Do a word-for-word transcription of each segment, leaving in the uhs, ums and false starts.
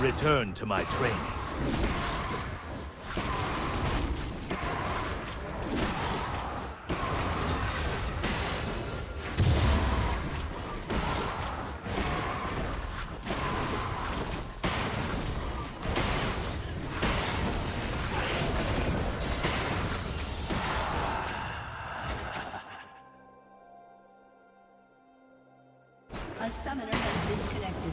return to my training. A summoner has disconnected.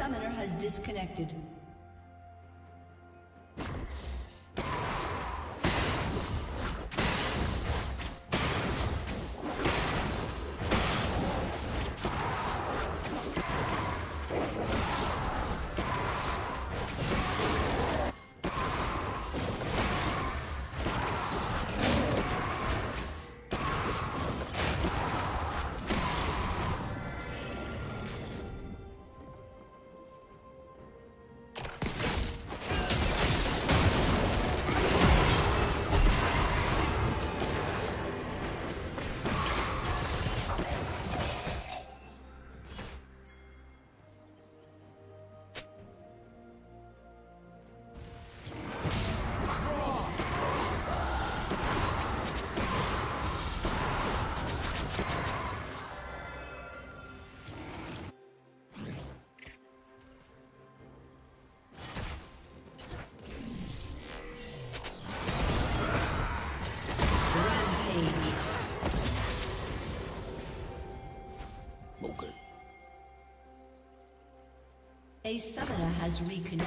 summoner has disconnected. A summoner has reconnected.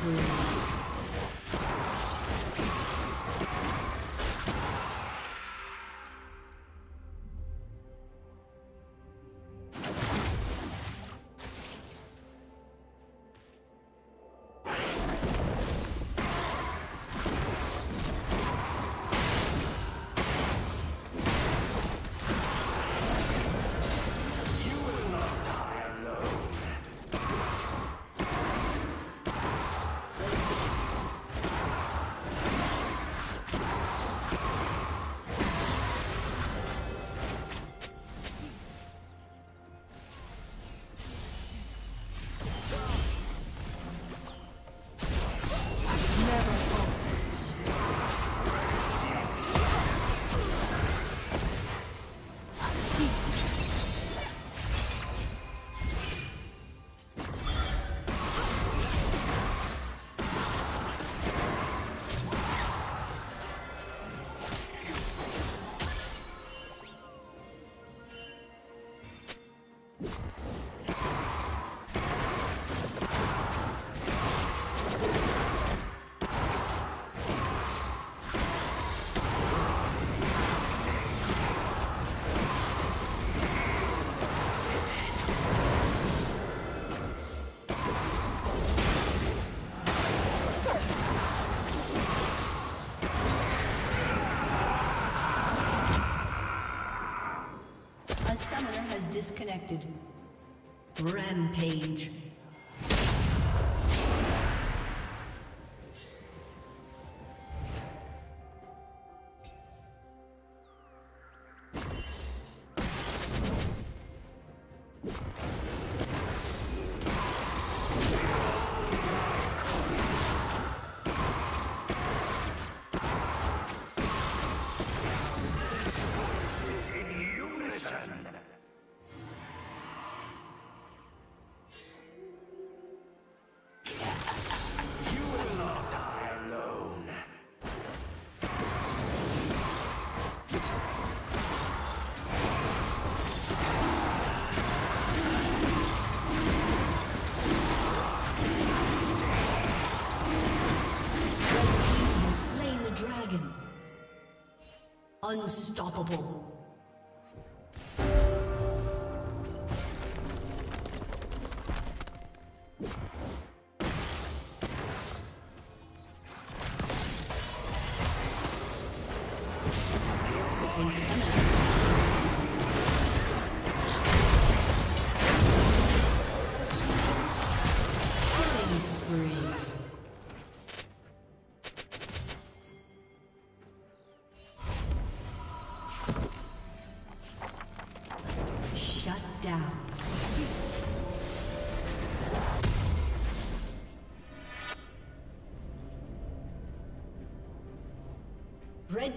Thank you. disconnected. Rampage. Unstoppable. Red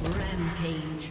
Rampage. Blue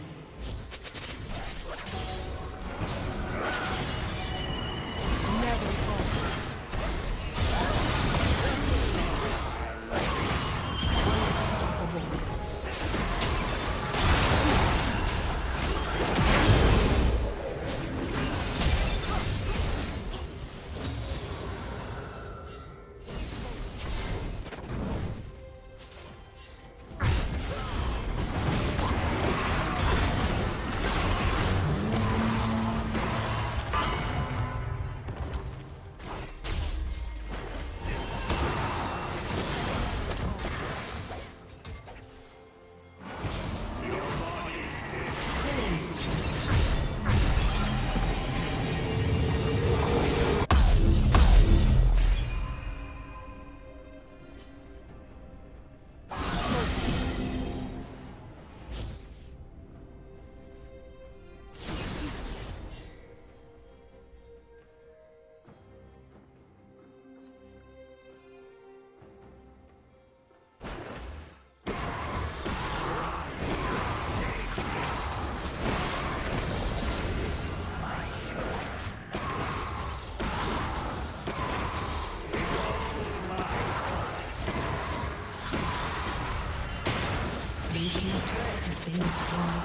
team's turret has been destroyed.